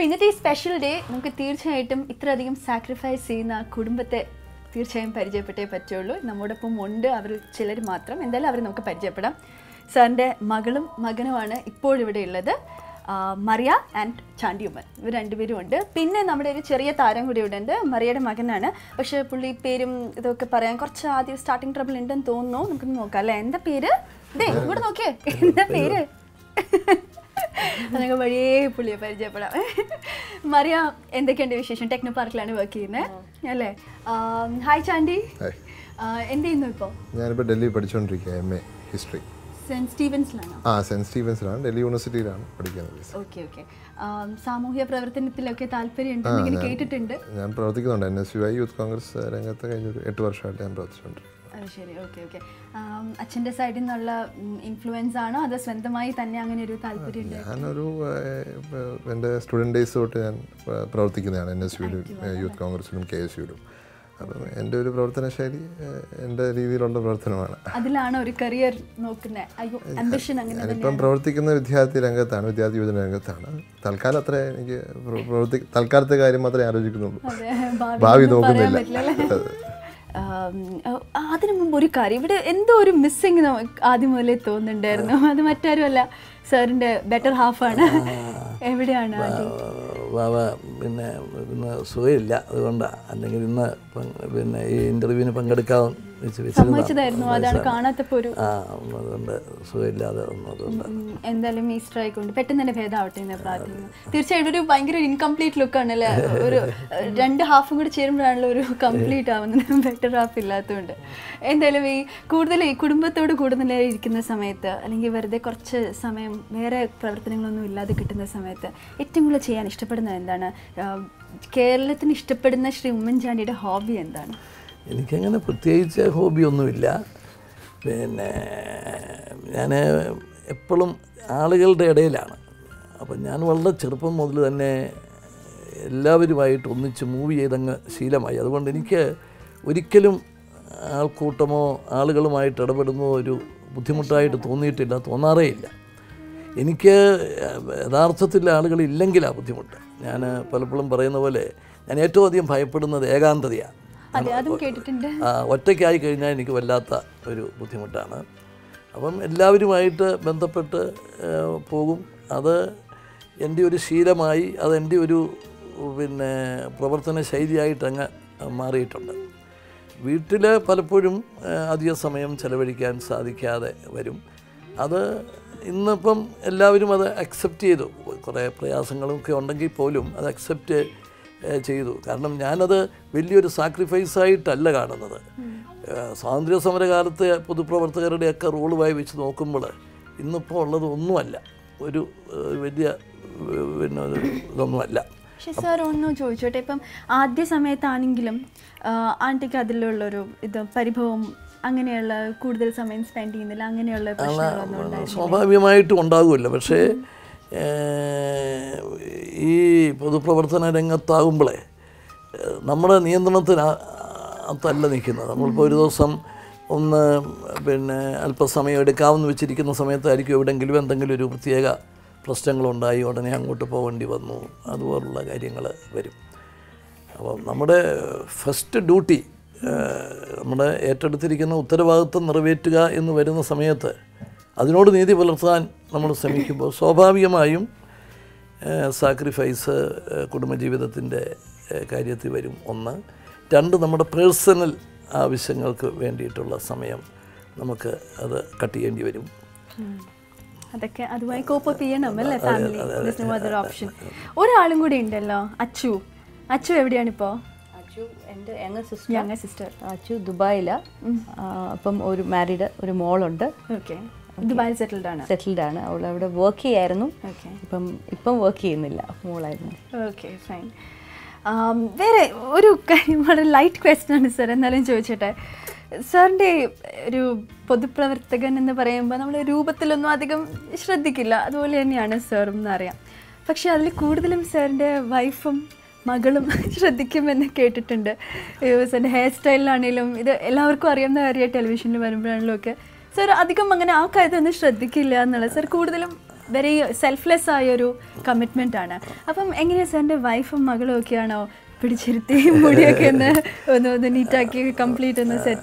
This special day, we will sacrifice the Kudumbate. We will Sunday, Magalum, Maganavana, Ipo Maria and Chandiuman. We are going to pin and number cherry taram would Maria Maganana, but she pulled Perim the Parankorcha, the starting trouble in the tone, no, and the Peter. They would okay in the Peter. Maria in the condition, Techno Park Land working. Hi Chandi. Hi. In the Inupo. I have a Delhi Padishon history. St. Stephen's Land. Ah, St. Stephen's Land, Delhi University Land. Okay, okay. Samuhya Pravarthanithil okke thalpariyam undu ennu kettittundu. Naan pravarthikkunnundu NSUI Youth Congress rangathe kayinju 8 varshayitte naan pravarthikkunnundu. Okay, okay. Achinte side nalla influence aano adu swentamayi thanne angane oru thalpariyam undu. Naan oru ende student days otte naan pravarthikkunnanu NSUI Youth Congress ilum KSU ilum. And do you protana shady and the reveal on the protana? Adilano, a career no ambition and protic in the Tiati Rangatan with the other Rangatana. Talcatra Talcarta Mother Arajikum Bavi Adam Burikari, but endure missing Adimuleton and there no other material, certain better half an every day. Kerala is a hobby. A hobby. I and a Palapulum Paranavale, and yet to the Empire put on the Egandia. What take I can Nicolata, Putimotana. Upon Lavivite, Bentapet, Pogum, other endure Sira Mai, other endure when Probertana Shadi Tanga Mariton. We till a Palapudum, Adia Samayam, Celebricans, Sadica, Verum, other. In the pump, accepted prayers and Longi Polium, and accepted Chidu. Carnum another value to sacrifice side, Talagan another. Sandra Samaragarte put the proper roll by which no cumbula. In the Pola, Nuella, we do Nuella. She saw no Jojo Tapum, Adi Sametaningilum, Auntie Cadillo, the Paripom. Anganella could there some spend in the Langanella. We might on Dagul, but say E. Podoproverton and Taumble. Number and the end of the Antalanikina. Mulpoido some on Alpasame or the Cown, which it can summate the Ariko and Gilvan Tangilu Tiaga, plus Tanglondai or the Yango to Pow and Divano. Otherwise, like I think very. Our first duty. Mother ettered the Rican Uttervat and Ravetiga in the Vedana Sameata. As you know, the native Valentine, number Semikibo, Sobavia Mayum, sacrifice Kudumaji with the Tinde, Kayati Verum Ona, tend to the mother personal Avisangal Vendi to La Samayam, Namaka, other Kati and Verum. Otherwise, Copapi and Amela family, there's no other option. What are you good in Della? Achu, Achu every day. And younger sister. Younger sister. Dubai la. Or married or mall under. Okay. Dubai settled down. Settled down. Or worky erano. Okay. Ippam worky nilla. Mall erano. Okay, fine. There oru light question sir. Nallen choicheta. Sunday, you put the Pravartagan in the Paramba, Rubatalanadigam, Shradikilla, the Olianiana serum Naria. Fakshali Kudalim Sunday, wife. Magalum Shraddikim and the Kate Tender. It was a hairstyle anilum, the Elarkorium, the area television, the Vermbrand Loke. Sir Adika Mangana Aka than the Shraddikilla and the lesser Kudilum very selfless commitment. Your wife and mother are complete set.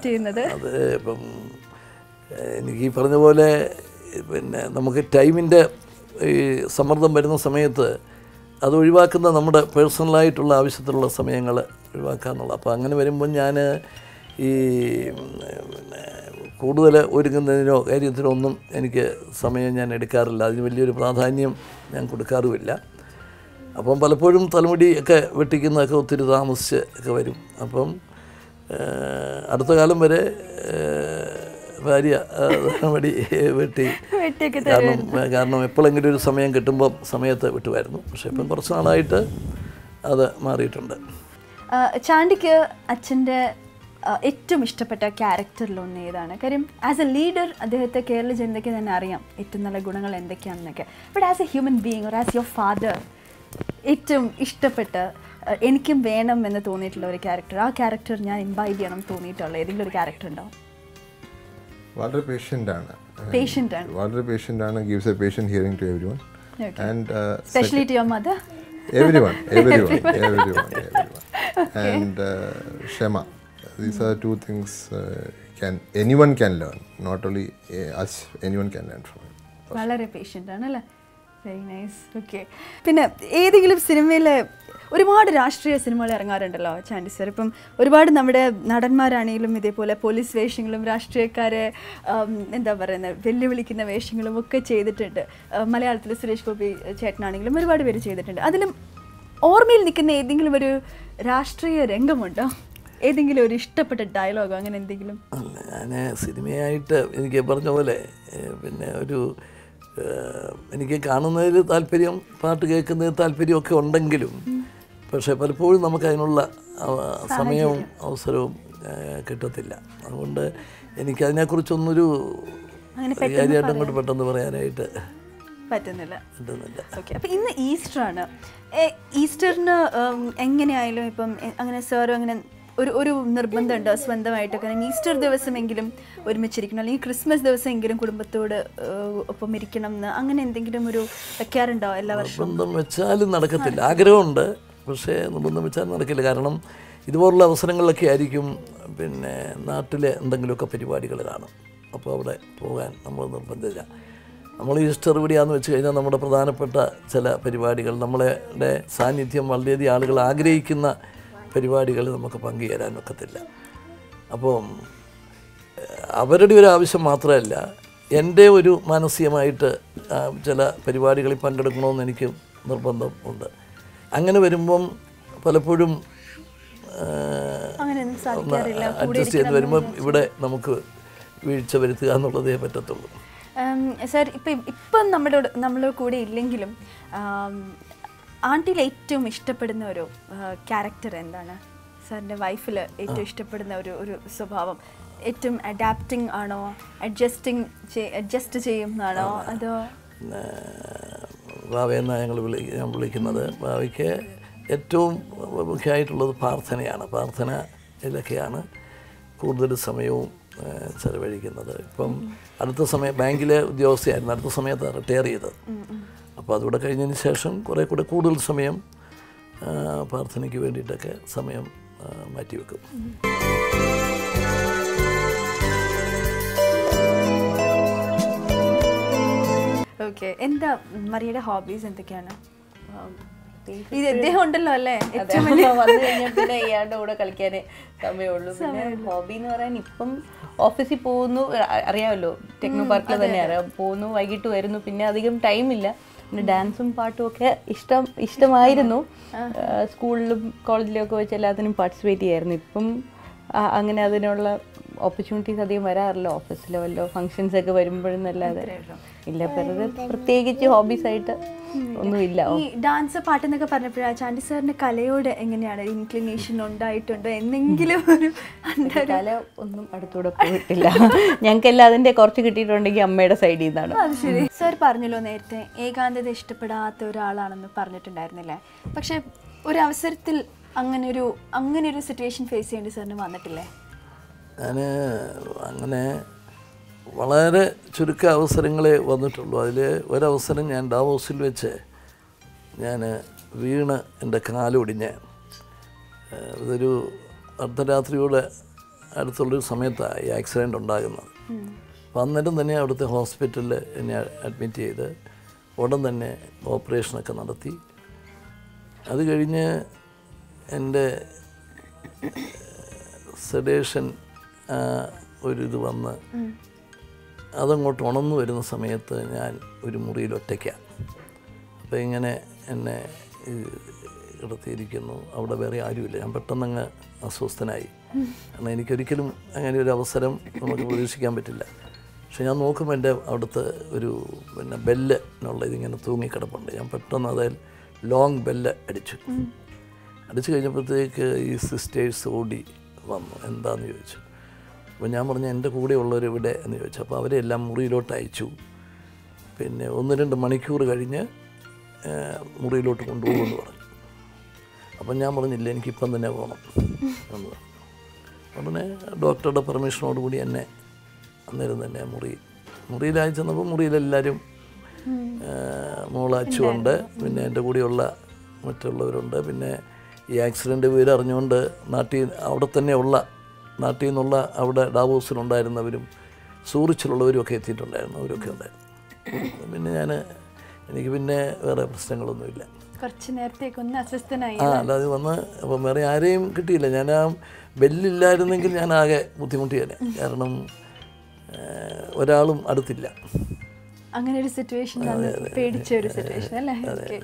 Upon Palapodum, Talmudi, Vetikin, Akotiramus, Kaverum. Upon Arthalamere, Varia, somebody, Vetti, Garno, Polangu, Samayan, Katumba, Samayata, Vetuerno, Shepherd, personaliter, other Maritunda. Chandika Achinde, it to Mr. Petta character lonely than a Karim. As a leader, the careless and the Kanarium, it in the Lagunangal and the Kanaka. But as a human being or as your father, it ishtapetta enikkum venam ennu thonittulla oru character aa character njan imbibe cheyanam thonittulla edengil oru character undo valare patient aanu valare patient aanu gives a patient hearing to everyone okay. And especially to your mother everyone. Okay. And Shema these are two things anyone can learn not only us anyone can learn from it valare patient aanalla. Very nice. Okay. Pinna, this cinema le, oru baad rashtriya cinema le arangar endala. Chandi sir, pum oru baad nammade nadanmar aniyilum ide pole police veshingalum rashtriya kare, enda varana vellivilikina veshingalum okke cheyidittundu. Malayalathile Suresh Gopi chetna aniyilum oru baad veru cheyidittundu. Adilum ormil nikkunna edengilum oru rashtriya rangam undo. Edengilum oru ishtapetta dialogue angane endengilum. Nane cinemayayitte enike paranja pole pinne oru എനിക്ക് കാണുന്നതിൽ താല്പര്യം പാട്ട് കേൾക്കുന്നതിൽ താല്പര്യമൊക്കെ ഉണ്ടെങ്കിലും പക്ഷേ പലപ്പോഴും നമുക്ക് അതിനുള്ള സമയവും അവസരവും കിട്ടത്തില്ല അതുകൊണ്ട് എനിക്ക് അതിനെക്കുറിച്ചൊന്നൊരു കാര്യമായിട്ട് അങ്ങോട്ട് പെട്ടെന്ന് പറയാനായിട്ട് പറ്റുന്നില്ല. ഓക്കെ അപ്പോൾ ഇന്ന് ഈസ്റ്ററാണ്. ഈസ്റ്ററിന് എങ്ങനെയായാലും ഇപ്പം അങ്ങനെ സാർ അങ്ങനെ ഒരു നിർബന്ധമുണ്ട് സ്വന്തമായിട്ട് കാരണം ഈസ്റ്റർ ദിവസമെങ്കിലും ഒരുമിച്ചിരിക്കണം അല്ലെങ്കിൽ ക്രിസ്മസ് ദിവസമെങ്കിലും കുടുംബത്തോട് ഒപ്പം ഇരിക്കണം എന്ന് അങ്ങനെ എന്തെങ്കിലും ഒരു വെക്കാറുണ്ടോ എല്ലാ വർഷവും? നിർബന്ധം വെച്ചാലും നടക്കത്തില്ല. ആഗ്രഹമുണ്ട് പക്ഷേ നിർബന്ധം വെച്ചാൽ നടക്കില്ല. കാരണം ഇതുപോലുള്ള അവസരങ്ങളിലൊക്കെ ആയിരിക്കും പിന്നെ നാട്ടിലെ എന്തെങ്കിലുമൊക്കെ പരിപാടികൾ കാണും. അപ്പോൾ അവിടെ പോകാൻ നമ്മൾ നിർബന്ധമില്ല. നമ്മൾ ഈസ്റ്റർ ഇവിടെയാന്ന് വെച്ച് കഴിഞ്ഞാൽ നമ്മുടെ പ്രധാനപ്പെട്ട ചില പരിപാടികൾ നമ്മളുടെ സാന്നിധ്യം വളരെയധികം ആളുകൾ ആഗ്രഹിക്കുന്ന പരിപാടികൾ നമുക്ക് പങ്കുചേരാനൊക്കത്തില്ല. അപ്പോൾ അവരുടെ ഒരു ആവശ്യം മാത്രമല്ല എൻ്റെ ഒരു മാനസികമായിട്ട് ചില പരിപാടികളിൽ പങ്കെടുക്കണമെന്ന് എനിക്ക് നിർബന്ധം ഉണ്ട്. അങ്ങനെ വരുമ്പം പലപ്പോഴും അഡ്ജസ്റ്റ് ചെയ്ത് വരുമ്പം ഇവിടെ നമുക്ക് വീഴ്ച വരുത്തുക എന്നുള്ളതേ പറ്റത്തുള്ളൂ. സാർ ഇപ്പം നമ്മളെ കൂടെ ഇല്ലെങ്കിലും ആൻറ്റിയിൽ ഏറ്റവും ഇഷ്ടപ്പെടുന്ന ഒരു ക്യാരക്ടർ എന്താണ്? സാറിൻ്റെ വൈഫിൽ ഏറ്റവും ഇഷ്ടപ്പെടുന്ന ഒരു സ്വഭാവം ഏറ്റവും അഡാപ്റ്റിംഗ് ആണോ അഡ്ജസ്റ്റ് ചെയ്യുന്നതാണോ അതോ? ഭാവയെന്നാണ് ഞാൻ വിളിക്കുന്നത്. ഭാവയ്ക്ക് ഏറ്റവും മുഖ്യമായിട്ടുള്ളത് പ്രാർത്ഥനയാണ്. പ്രാർത്ഥനയിലൊക്കെയാണ് കൂടുതൽ സമയവും ചെലവഴിക്കുന്നത്. ഇപ്പം അടുത്ത സമയം ബാങ്കിലെ ഉദ്യോഗസ്ഥയായിരുന്നു. അടുത്ത സമയത്ത് റിട്ടയർ ചെയ്തത്. അപ്പോൾ അതുകൂടെ കഴിഞ്ഞതിന് ശേഷം കുറേ കൂടെ കൂടുതൽ സമയം പ്രാർത്ഥനയ്ക്ക് വേണ്ടിയിട്ടൊക്കെ സമയം മാറ്റിവെക്കും. ഓക്കെ. എന്താ മറിയയുടെ ഹോബീസ് എന്തൊക്കെയാണ്? ഇത് ഇദ്ദേഹം ഉണ്ടല്ലോ അല്ലേ ഏറ്റവും വന്നു കഴിഞ്ഞാൽ പിന്നെ ഇയാളുടെ കൂടെ കളിക്കാനേ സമയമുള്ളൂ. പിന്നെ ഹോബി എന്ന് പറയാൻ ഇപ്പം ഓഫീസിൽ പോകുന്നു അറിയാമല്ലോ ടെക്നോ പാർക്കിൽ തന്നെ അറിയാം പോകുന്നു വൈകിട്ട് വരുന്നു പിന്നെ അധികം ടൈമില്ല. പിന്നെ ഡാൻസും പാട്ടും ഒക്കെ ഇഷ്ടമായിരുന്നു. സ്കൂളിലും കോളേജിലും ഒക്കെ വെച്ച് എല്ലാത്തിനും പാർട്ടിസിപ്പേറ്റ് ചെയ്യായിരുന്നു. ഇപ്പം അങ്ങനെ അതിനുള്ള ഓപ്പർച്യൂണിറ്റീസ് അധികം വരാറില്ല. ഓഫീസിലോ വല്ലോ ഫങ്ഷൻസ് ഒക്കെ വരുമ്പോഴെന്നല്ലാതെ ഇല്ല. പ്രത്യേകിച്ച് ഹോബീസായിട്ട് ഒന്നും ഇല്ല. ഈ ഡാൻസ് പാട്ടെന്നൊക്കെ പറഞ്ഞപ്പോഴാണ് ചാണ്ടി സാറിൻ്റെ കലയോട് എങ്ങനെയാണ് ഇൻക്ലിനേഷൻ ഉണ്ടായിട്ടുണ്ടോ? എന്തെങ്കിലും ഒരു കല ഒന്നും അടുത്തൂടെ പോയിട്ടില്ല. ഞങ്ങൾക്കെല്ലാം അതിൻ്റെ കുറച്ച് കിട്ടിയിട്ടുണ്ടെങ്കിൽ അമ്മയുടെ സൈഡിൽ നിന്നാണ്. അത് ശരി. സാർ പറഞ്ഞല്ലോ നേരത്തെ ഏകാന്തത ഇഷ്ടപ്പെടാത്ത ഒരാളാണെന്ന് പറഞ്ഞിട്ടുണ്ടായിരുന്നില്ലേ? പക്ഷെ ഒരു അവസരത്തിൽ അങ്ങനെയൊരു സിറ്റുവേഷൻ ഫേസ് ചെയ്യേണ്ടി സാറിന് വന്നിട്ടില്ലേ? ഞാൻ അങ്ങനെ വളരെ ചുരുക്ക അവസരങ്ങളെ വന്നിട്ടുള്ളൂ. അതിൽ ഒരവസരം ഞാൻ ഡാവോസിൽ വെച്ച് ഞാൻ വീണ് എൻ്റെ കാലൊടിഞ്ഞ്, ഇതൊരു അർദ്ധരാത്രിയോടെ അടുത്തുള്ളൊരു സമയത്താണ് ഈ ആക്സിഡൻ്റ് ഉണ്ടാകുന്നത്. അപ്പം അന്നേരം തന്നെ അവിടുത്തെ ഹോസ്പിറ്റലിൽ എന്നെ അഡ്മിറ്റ് ചെയ്ത് ഉടൻ തന്നെ ഓപ്പറേഷനൊക്കെ നടത്തി. അത് കഴിഞ്ഞ് എൻ്റെ സെഡേഷൻ ഒരിത് വന്ന് അതങ്ങോട്ട് ഉണർന്നു വരുന്ന സമയത്ത് ഞാൻ ഒരു മുറിയിൽ ഒറ്റയ്ക്കാണ്. അപ്പോൾ ഇങ്ങനെ എന്നെ കിടത്തിയിരിക്കുന്നു, അവിടെ വേറെ ആരുമില്ല. ഞാൻ പെട്ടെന്നങ്ങ് അസ്വസ്ഥനായി, കാരണം എനിക്കൊരിക്കലും അങ്ങനെ ഒരു അവസരം നമുക്ക് പ്രതീക്ഷിക്കാൻ പറ്റില്ല. പക്ഷെ ഞാൻ നോക്കുമ്പോൾ എൻ്റെ അവിടുത്തെ ഒരു പിന്നെ ബെല്ലിനുള്ള ഇതിങ്ങനെ തൂങ്ങിക്കിടപ്പുണ്ട്. ഞാൻ പെട്ടെന്ന് അതിൽ ലോങ് ബെല്ല് അടിച്ചു കഴിഞ്ഞപ്പോഴത്തേക്ക് ഈ സിസ്റ്റേഴ്സ് ഓടി വന്നു, എന്താണെന്ന് ചോദിച്ചു. അപ്പോൾ ഞാൻ പറഞ്ഞു എൻ്റെ കൂടെയുള്ളവരെവിടെ എന്ന് ചോദിച്ചു. അപ്പോൾ അവരെല്ലാം മുറിയിലോട്ട് അയച്ചു. പിന്നെ 1-2 മണിക്കൂർ കഴിഞ്ഞ് മുറിയിലോട്ട് കൊണ്ടുപോകുമെന്ന് പറഞ്ഞു. അപ്പം ഞാൻ പറഞ്ഞില്ല, എനിക്കിപ്പം തന്നെ പോകണം എന്ന് പറഞ്ഞു. ഉടനെ ഡോക്ടറുടെ പെർമിഷനോടുകൂടി എന്നെ അന്നേരം തന്നെ മുറിയിലായി ചെന്നപ്പോൾ മുറിയിലെല്ലാവരും മോളാച്ചുണ്ട്, പിന്നെ എൻ്റെ കൂടെയുള്ള മറ്റുള്ളവരുണ്ട്. പിന്നെ ഈ ആക്സിഡൻ്റ് പേര് അറിഞ്ഞുകൊണ്ട് നാട്ടിൽ നിന്നുള്ള അവിടെ ഡാവോസിലുണ്ടായിരുന്നവരും സൂറിച്ചിലുള്ളവരും ഒക്കെ എത്തിയിട്ടുണ്ടായിരുന്നു, അവരൊക്കെ ഉണ്ടായിരുന്നു. പിന്നെ എനിക്ക് പിന്നെ വേറെ പ്രശ്നങ്ങളൊന്നുമില്ല. കുറച്ച് നേരത്തേക്ക് ഒന്ന് അസ്വസ്ഥനായി, അല്ലാതെ വന്ന് അപ്പം വേറെ ആരെയും കിട്ടിയില്ല. ഞാൻ ആ ബെല്ലില്ലായിരുന്നെങ്കിൽ ഞാൻ ആകെ ബുദ്ധിമുട്ടി തന്നെ, കാരണം ഒരാളും അടുത്തില്ല. അങ്ങനെ ഒരു സിറ്റുവേഷൻ, പേടിച്ച ഒരു സിറ്റുവേഷൻ അല്ലേ?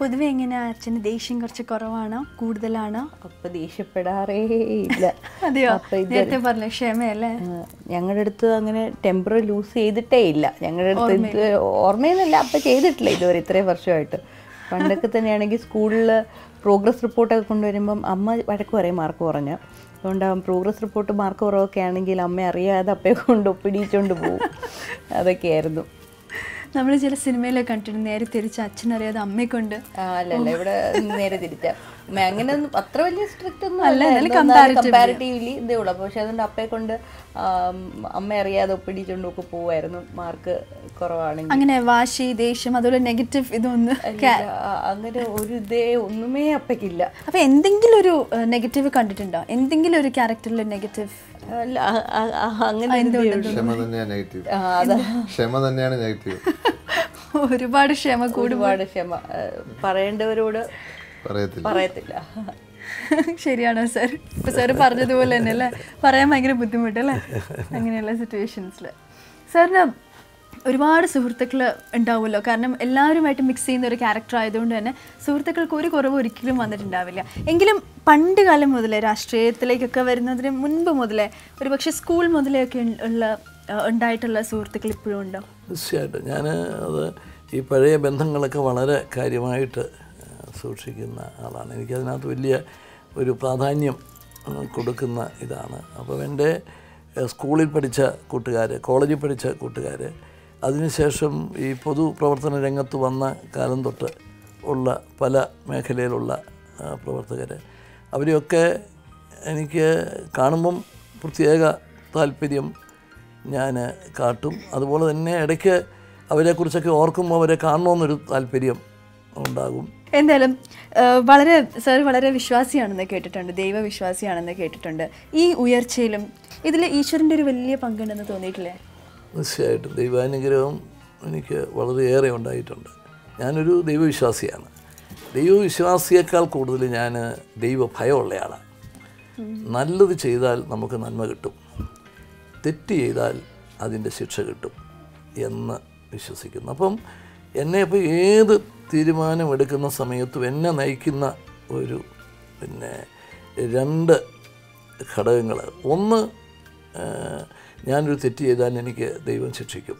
പൊതുവെ എങ്ങനെയാ അച്ഛന് ദേഷ്യം? കുറച്ച് കുറവാണോ കൂടുതലാണോ? അപ്പം ദേഷ്യപ്പെടാറേ ഇല്ല. അതെയോ? നേരത്തെ പറഞ്ഞ ക്ഷമയല്ലേ? ഞങ്ങളുടെ അടുത്ത് അങ്ങനെ ടെമ്പർ ലൂസ് ചെയ്തിട്ടേ ഇല്ല. ഞങ്ങളുടെ അടുത്ത് ഓർമ്മയെന്നല്ല, അപ്പം ചെയ്തിട്ടില്ല ഇതുവരെ ഇത്രയും വർഷമായിട്ട്. പണ്ടൊക്കെ തന്നെയാണെങ്കിൽ സ്കൂളിൽ പ്രോഗ്രസ് റിപ്പോർട്ടൊക്കെ കൊണ്ടുവരുമ്പം അമ്മ വഴക്ക് പറയും മാർക്ക് കുറഞ്ഞ്. അതുകൊണ്ട് പ്രോഗ്രസ് റിപ്പോർട്ട് മാർക്ക് കുറവൊക്കെ ആണെങ്കിൽ അമ്മ അറിയാതെ അപ്പയെ കൊണ്ട് പിടിച്ചുകൊണ്ട് പോകും. അതൊക്കെയായിരുന്നു. നമ്മൾ ചില സിനിമയിലൊക്കെ കണ്ടിട്ട് നേരെ തിരിച്ച് അച്ഛനറിയാതെ അമ്മയെക്കൊണ്ട്. അല്ലല്ല, ഇവിടെ നേരെ തിരിച്ച അങ്ങനെ അത്ര വലിയ സ്ട്രിക്റ്റ് ഒന്നും അല്ല, കമ്പാരിറ്റീവ്ലി ഇതേ ഉള്ളൂ. പക്ഷെ അതുകൊണ്ട് അപ്പയെ കൊണ്ട് അമ്മ അറിയാതെ ഒപ്പിടിച്ചുകൊണ്ടൊക്കെ പോവായിരുന്നു മാർക്ക് കുറവാണെങ്കിൽ. അങ്ങനെ വാശി, ദേഷ്യം, അതുപോലെ നെഗറ്റീവ് ഇതൊന്നും അങ്ങനെ ഒരു ഇതേ ഒന്നുമേ അപ്പയ്ക്കില്ല. അപ്പം എന്തെങ്കിലും ഒരു നെഗറ്റീവ് കണ്ടിട്ടുണ്ടോ? എന്തെങ്കിലും ഒരു ക്യാരക്ടറിൽ നെഗറ്റീവ്? ഒരുപാട് ക്ഷമ, ഒരുപാട് ക്ഷമ, പറയേണ്ടവരോട് പറയത്തില്ല. ശരിയാണോ സാർ? ഇപ്പൊ സാറ് പറഞ്ഞതുപോലെ തന്നെ അല്ലേ, പറയാൻ ഭയങ്കര ബുദ്ധിമുട്ടല്ലേ അങ്ങനെയുള്ള സിറ്റുവേഷൻസിൽ? സാറിന് ഒരുപാട് സുഹൃത്തുക്കൾ ഉണ്ടാവുമല്ലോ, കാരണം എല്ലാവരുമായിട്ട് മിക്സ് ചെയ്യുന്ന ഒരു ക്യാരക്ടർ ആയതുകൊണ്ട് തന്നെ സുഹൃത്തുക്കൾക്ക് ഒരു കുറവ് ഒരിക്കലും വന്നിട്ടുണ്ടാവില്ല. എങ്കിലും പണ്ട് കാലം മുതലേ, രാഷ്ട്രീയത്തിലേക്കൊക്കെ വരുന്നതിന് മുൻപ് മുതലേ, ഒരുപക്ഷെ സ്കൂൾ മുതലെയൊക്കെ ഉണ്ടായിട്ടുള്ള സുഹൃത്തുക്കൾ ഇപ്പോഴും ഉണ്ടോ? തീർച്ചയായിട്ടും. ഞാൻ അത് ഈ പഴയ ബന്ധങ്ങളൊക്കെ വളരെ കാര്യമായിട്ട് സൂക്ഷിക്കുന്ന ആളാണ്. എനിക്കതിനകത്ത് വലിയ ഒരു പ്രാധാന്യം കൊടുക്കുന്ന ഇതാണ്. അപ്പോൾ എൻ്റെ സ്കൂളിൽ പഠിച്ച കൂട്ടുകാർ, കോളേജിൽ പഠിച്ച കൂട്ടുകാർ, അതിനുശേഷം ഈ പൊതുപ്രവർത്തന രംഗത്ത് വന്ന കാലം തൊട്ട് ഉള്ള പല മേഖലയിലുള്ള പ്രവർത്തകർ, അവരെയൊക്കെ എനിക്ക് കാണുമ്പം പ്രത്യേക താല്പര്യം ഞാൻ കാട്ടും. അതുപോലെ തന്നെ ഇടയ്ക്ക് അവരെക്കുറിച്ചൊക്കെ ഓർക്കുമ്പോൾ അവരെ കാണണമെന്നൊരു താല്പര്യം ഉണ്ടാകും. എന്തായാലും വളരെ വിശ്വാസിയാണെന്ന് കേട്ടിട്ടുണ്ട്, ദൈവവിശ്വാസിയാണെന്ന് കേട്ടിട്ടുണ്ട്. ഈ ഉയർച്ചയിലും ഇതിൽ ഈശ്വരൻ്റെ ഒരു വലിയ പങ്കുണ്ടെന്ന് തോന്നിയിട്ടില്ലേ? തീർച്ചയായിട്ടും. ദൈവാനുഗ്രഹം എനിക്ക് വളരെയേറെ ഉണ്ടായിട്ടുണ്ട്. ഞാനൊരു ദൈവവിശ്വാസിയാണ്. ദൈവവിശ്വാസിയേക്കാൾ കൂടുതൽ ഞാൻ ദൈവഭയമുള്ളയാളാണ്. നല്ലത് ചെയ്താൽ നമുക്ക് നന്മ കിട്ടും, തെറ്റ് ചെയ്താൽ അതിൻ്റെ ശിക്ഷ കിട്ടും എന്ന് വിശ്വസിക്കുന്നു. അപ്പം എന്നെ ഇപ്പോൾ ഏത് തീരുമാനമെടുക്കുന്ന സമയത്തും എന്നെ നയിക്കുന്ന ഒരു പിന്നെ 2 ഘടകങ്ങൾ. ഒന്ന്, ഞാനൊരു തെറ്റ് ചെയ്താൽ എനിക്ക് ദൈവം ശിക്ഷിക്കും,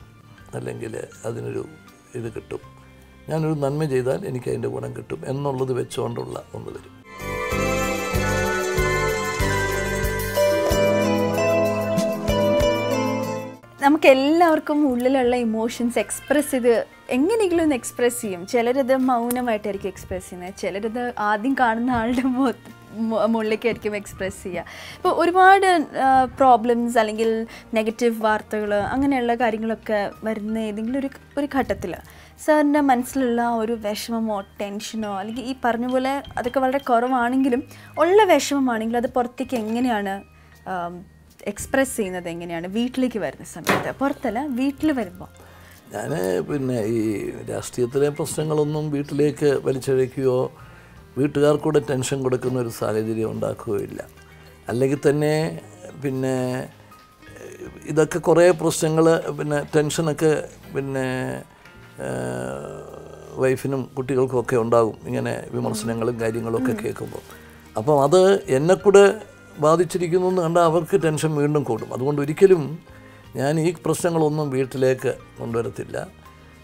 അല്ലെങ്കിൽ അതിനൊരു ഇത് കിട്ടും. ഞാനൊരു നന്മ ചെയ്താൽ എനിക്ക് അതിൻ്റെ ഗുണം കിട്ടും എന്നുള്ളത് വെച്ചുകൊണ്ടുള്ള ഒന്ന് വരും. നമുക്കെല്ലാവർക്കും ഉള്ളിലുള്ള ഇമോഷൻസ് എക്സ്പ്രസ് ചെയ്ത് എങ്ങനെയെങ്കിലും ഒന്ന് എക്സ്പ്രസ് ചെയ്യും. ചിലരത് മൗനമായിട്ടായിരിക്കും എക്സ്പ്രസ് ചെയ്യുന്നത്, ചിലരത് ആദ്യം കാണുന്ന ആളുടെ express it. But there are problems, negative things. Sir, na manasilla oru veshamo tensiono allige ee parnja pole adokke valare koravanengilum ulla veshamo anengil adu porthike enganeyana express cheynadu enganeyana veetilike varuna samayathe porthalla veetil varumbo nane pinne ee rashtriyathile prashnangalonnum veetilike valichirikkuyo veetukarkode tension kodukkuna oru sahayathiriyam undakkuilla allegi thanne pinne idakke kore prashnangal pinne tension okke pinne wife and Kutigal Coke on Dow, Vimersangal guiding a local cake. Upon other Yenakuda Badichikun and our tension Mundum Kodum. I want to kill him. Yanik Prasangalon beat lake under Tilla.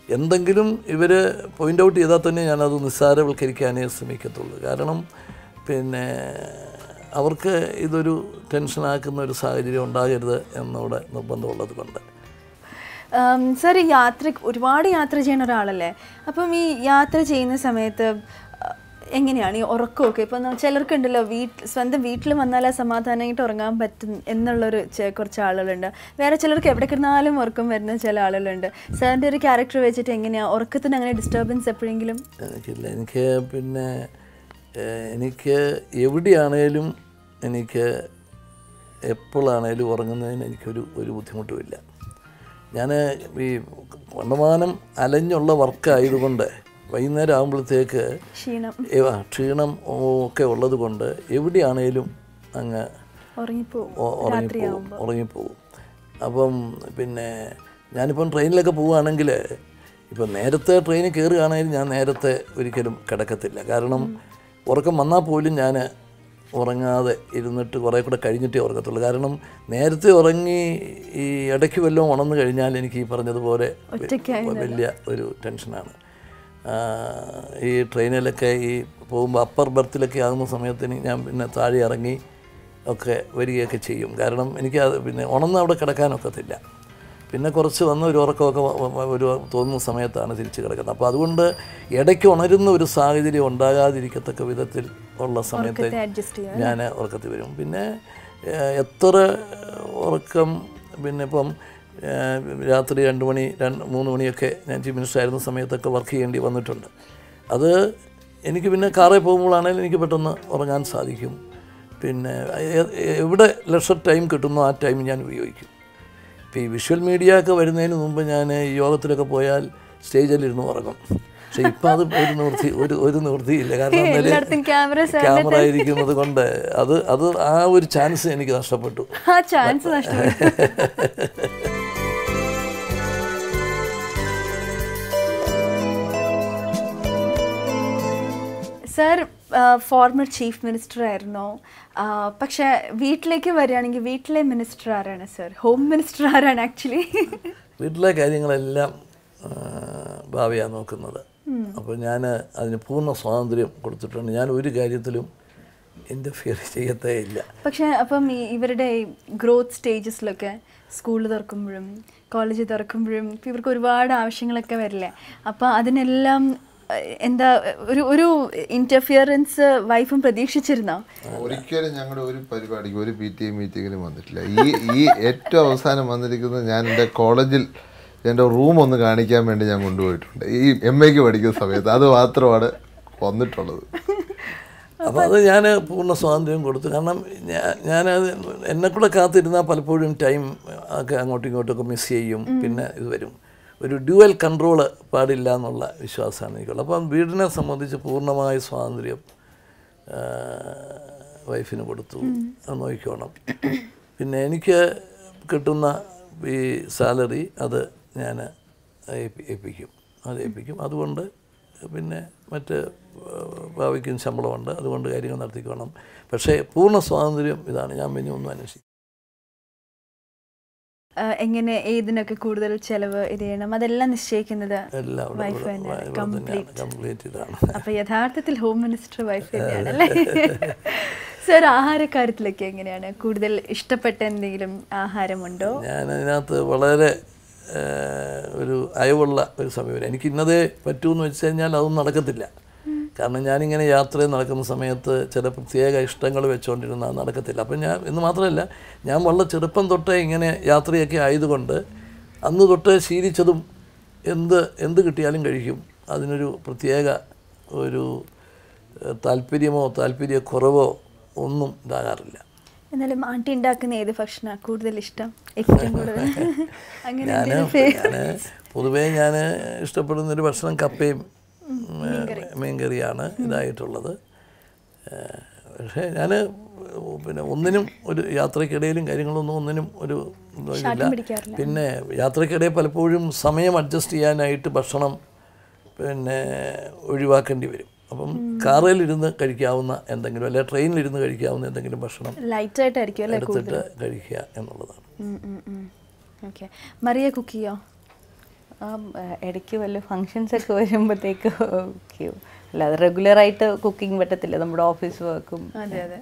Yandangilum, if a point out the other than another desirable Kirikanes to make it all. Gardenum, Pin Avarka either tension Akamur side on Diada and no Bandola the Banda. Sir, Yatrik Udwadi Yatra Generale. Upon me Yatra Jane Sametha Enginiani or Coke, upon Cheller Candela wheat, spun the wheatlam Manala Samathana Toranga, but in the Lurchek or Chalalanda. Where a Cheller Capricanalum or Comedna Chalalanda. Sir, did a character vegetarian or Kathananga disturbance separatingum? Cap in any care, every day an alum, any care, a polanelu organ, and you we Vandamanam, Alenjola Varka, Idunda, Vaina Amble Taker, Eva, Trinum, O Keola the Gonda, Evidian Elum, Anga Orimpo. Abum been a Janipon train like a poo and angler. If an editor training carry on an editor, we can Katakatilla Garanum, work a mana polin Jana, Oranga, the Idunat, or I could a cardinity or Catalanum, Nerti Orangi, Adacuelo, one on the Gardinal and keeper another body. Very tension. He trained like a poem, upper Bertilaki, almost a meeting, Natari Arangi, okay, very Akachium, Garnum, and he had been one of the Catacano Catilla. Pinacorso, no Yorko, Tono Sameta, and the Chicago. Yadakon, I didn't know the Sari, the Ondaga, the Kataka with the Ola Sameta, Jana or Catavium, Pine, Yatura, Orcum, Binepum, Yatri and Doni, and Munoni, and Jimmy Silent Sameta, Kavaki, and Ivan the Tunda. Other any given a carapomula and any given Oregon Sadicum. Pin every lesser time could not time in Yanvik. Visual media covered in the Numbana, Yoga Poyal, stage a little Oregon. She passed the cameras and camera. I think of the Gonda. Other, I would chance any supper too. A chance. Sir, former chief minister, I know. Paksha, wheat like a wheat like minister, and sir, home minister, and actually. Wheat like I think like Babia no Kanada. Upon Yana and the Puna Sandri, Kurtuan, we guided them in the fairy at the area. Paksha, upon me every day growth stages look at school or cumbrum, college or cumbrum, people could reward our shing like a verla. Upon Adanellam. In the interference, wife and Pradeshirna. Oricure and younger, very particular PT meeting. Ye et to Sana Mandarikan and the college and a room on the Garnicam and Yamundu it. Make a vertical summit, other water on the toll. Another Yana Puna Sandrim go to Yana and Nakula Kathi in the Palpodium time, Akangotingo to Commissium, Pinna is very. Dual controller, Padilla, Vishasan Nicola. Upon weirdness, some of the Purnama is Fandri wife in a good two, and no economy. In any care, Katuna be salary, other Nana Epicum, other Epicum, other wonder, but Bavikin Sambalanda, the wonder guiding on the economy. But say Purna Swandrium with an Yaminum Manishi. Engine aid in a Kurdal Chelava, Idina, Madalan is shaken the wife and completed. Apayat heart till home minister wife. Sir, Ahara Karit looking in a Kurdal Istapet and Nilam Aharamundo. Another Valere Iola, some of any kidna, but two no Senya, Alum Nakatilla. കാരണം ഞാൻ ഇങ്ങനെ യാത്രയിൽ നടക്കുന്ന സമയത്ത് ചില പ്രത്യേക ഇഷ്ടങ്ങൾ വെച്ചുകൊണ്ടിരുന്ന നടക്കത്തില്ല. അപ്പം ഞാൻ എന്ന് മാത്രമല്ല, ഞാൻ വളരെ ചെറുപ്പം തൊട്ടേ ഇങ്ങനെ യാത്രയൊക്കെ ആയതുകൊണ്ട് അന്ന് തൊട്ട് ശീലിച്ചതും എന്ത് കിട്ടിയാലും കഴിക്കും. അതിനൊരു പ്രത്യേക ഒരു താല്പര്യമോ താല്പര്യക്കുറവോ ഒന്നും ഇതാകാറില്ല. എന്നാലും ആട്ടി ഉണ്ടാക്കുന്ന ഏത് ഭക്ഷണമാണ് കൂടുതൽ ഇഷ്ടം? ഏറ്റവും കൂടുതൽ പൊതുവേ ഞാൻ ഇഷ്ടപ്പെടുന്നൊരു ഭക്ഷണം കപ്പയും മീൻകറിയാണ് ഇതായിട്ടുള്ളത്. പക്ഷേ ഞാൻ പിന്നെ ഒന്നിനും ഒരു യാത്രക്കിടയിലും കാര്യങ്ങളൊന്നും ഒന്നിനും ഒരു ഇല്ല. പിന്നെ യാത്രക്കിടയിൽ പലപ്പോഴും സമയം അഡ്ജസ്റ്റ് ചെയ്യാനായിട്ട് ഭക്ഷണം പിന്നെ ഒഴിവാക്കേണ്ടി വരും. അപ്പം കാറിലിരുന്ന് കഴിക്കാവുന്ന എന്തെങ്കിലും അല്ലെങ്കിൽ ട്രെയിനിലിരുന്ന് കഴിക്കാവുന്ന എന്തെങ്കിലും ഭക്ഷണം ലൈറ്റായിട്ടായിരിക്കും എടുത്തിട്ട് കഴിക്കുക എന്നുള്ളതാണ്. ഓക്കെ, മറിയ കുക്ക് ചെയ്യോ? ഇടയ്ക്ക് വല്ല ഫങ്ഷൻസൊക്കെ വരുമ്പോഴത്തേക്ക് കുക്ക് ചെയ്യും, അല്ലാതെ റെഗുലറായിട്ട് കുക്കിംഗ് പറ്റത്തില്ല, നമ്മുടെ ഓഫീസ് വർക്കും. അതെ അതെ.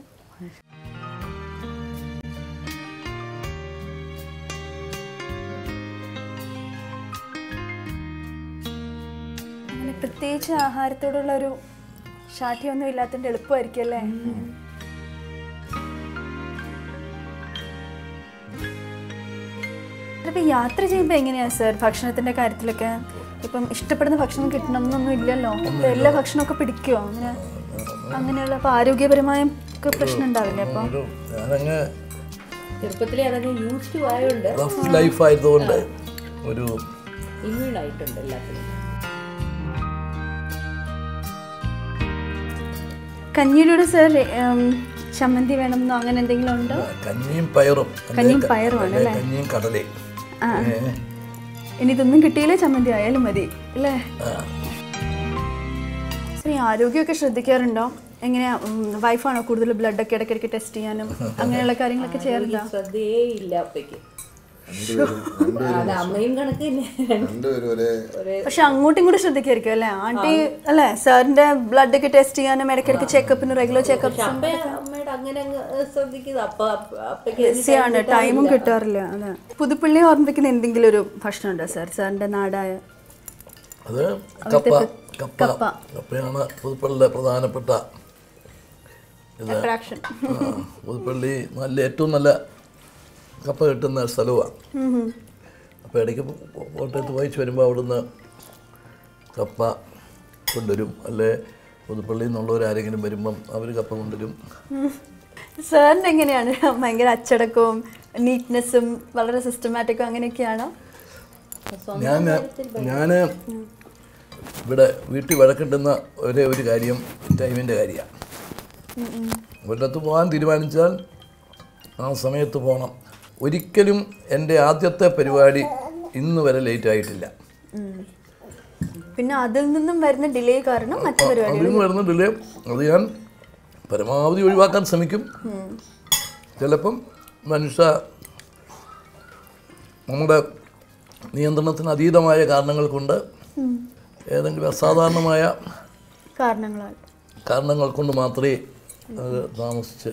പ്രത്യേകിച്ച് ആഹാരത്തോടുള്ള ഒരു ശാഠ്യമൊന്നും ഇല്ലാത്തതിൻ്റെ എളുപ്പമായിരിക്കും അല്ലേ? ഇപ്പം യാത്ര ചെയ്യുമ്പോൾ എങ്ങനെയാണ് സാർ ഭക്ഷണത്തിൻ്റെ കാര്യത്തിലൊക്കെ? ഇപ്പം ഇഷ്ടപ്പെടുന്ന ഭക്ഷണം കിട്ടണം എന്നൊന്നും ഇല്ലല്ലോ, എല്ലാ ഭക്ഷണമൊക്കെ പിടിക്കുമോ? അങ്ങനെ അങ്ങനെയുള്ള അപ്പോൾ ആരോഗ്യപരമായ ഒക്കെ പ്രശ്നം ഉണ്ടാവില്ലേ? അപ്പോൾ ചെറുപ്പത്തിലെ കഞ്ഞിയിലൂടെ സാർ ചമ്മന്തി വേണമെന്നോ അങ്ങനെ എന്തെങ്കിലും ഉണ്ടോ? കഞ്ഞിയും പയറും. കഞ്ഞിയും പയറുമാണ് അല്ലേ? കഞ്ഞിയും കടലയും. ആ, ഇനി ഇതൊന്നും കിട്ടിയില്ലേ ചമ്മന്തി ആയാലും മതി അല്ലേ? സാർ ഈ ആരോഗ്യമൊക്കെ ശ്രദ്ധിക്കാറുണ്ടോ? എങ്ങനെയാ, വൈഫാണോ കൂടുതൽ ബ്ലഡൊക്കെ ഇടയ്ക്കിടയ്ക്ക് ടെസ്റ്റ് ചെയ്യാനും അങ്ങനെയുള്ള കാര്യങ്ങളൊക്കെ ചെയ്യാറില്ല? ശ്രദ്ധയേ ഇല്ല അപ്പയ്ക്ക്. പക്ഷെ അങ്ങോട്ടും കൂടി ശ്രദ്ധിക്കായിരിക്കും അല്ലേ ആന്റി? അല്ലെ, സാറിന്റെ ബ്ലഡ് ഒക്കെ ടെസ്റ്റ് ചെയ്യാനും ഇടയ്ക്കിടയ്ക്ക് ചെക്കപ്പിന് റെഗുലർ ചെക്കപ്പ് ആണ്, ടൈമും കിട്ടാറില്ല. അതെ. പുതുപ്പള്ളി ഓർമ്മിപ്പിക്കുന്ന എന്തെങ്കിലും ഒരു ഭക്ഷണം ഉണ്ടോ സാർ? സാറിന്റെ നാടായ കപ്പയാണ് പുതുപ്പള്ളിയിലെ പ്രധാനപ്പെട്ട അട്രാക്ഷൻ. പുതുപ്പള്ളി നല്ല ഏറ്റവും നല്ല കപ്പ കിട്ടുന്ന സ്ഥലമാണ്. അപ്പോൾ ഇടയ്ക്ക് കോട്ടയത്ത് വായിച്ച് വരുമ്പോൾ അവിടുന്ന് കപ്പ കൊണ്ടുവരും, അല്ലേ പുതുപ്പള്ളിയിൽ നിന്നുള്ളവരാരെങ്കിലും വരുമ്പം അവർ കപ്പ കൊണ്ടുവരും. സാറിന് എങ്ങനെയാണ്, ഭയങ്കര അച്ചടക്കവും നീറ്റ്നെസ്സും വളരെ സിസ്റ്റമാറ്റിക്കും അങ്ങനെയൊക്കെയാണോ? ഞാൻ ഇവിടെ വീട്ടിൽ വഴക്കിട്ടുന്ന ഒരേ ഒരു കാര്യം ടൈമിൻ്റെ കാര്യമാണ്. ഒരിടത്ത് പോകാൻ തീരുമാനിച്ചാൽ ആ സമയത്ത് പോകണം. ഒരിക്കലും എൻ്റെ ആദ്യത്തെ പരിപാടി ഇന്ന് വരെ ലേറ്റ് ആയിട്ടില്ല. പിന്നെ അതിൽ നിന്നും വരുന്ന ഡിലേ കാരണം അത് ഞാൻ പരമാവധി ഒഴിവാക്കാൻ ശ്രമിക്കും. ചിലപ്പം മനുഷ്യ നമ്മുടെ നിയന്ത്രണത്തിന് അതീതമായ കാരണങ്ങൾ കൊണ്ട്, ഏതെങ്കിലും അസാധാരണമായ കാരണങ്ങൾ കൊണ്ട് മാത്രമേ അത് താമസിച്ച്.